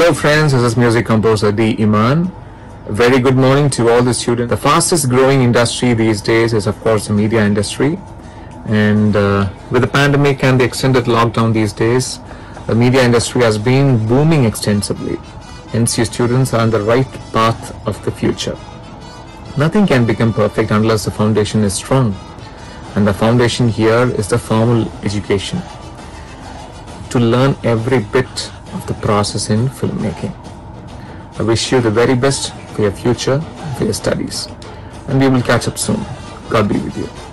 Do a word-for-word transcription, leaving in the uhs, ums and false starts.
Hello friends, this is music composer D. Iman. Very good morning to all the students. The fastest growing industry these days is of course the media industry. And uh, with the pandemic and the extended lockdown these days, the media industry has been booming extensively. N C U students are on the right path of the future. Nothing can become perfect unless the foundation is strong. And the foundation here is the formal education. To learn every bit of the process in filmmaking. I wish you the very best for your future, for your studies, and we will catch up soon. God be with you.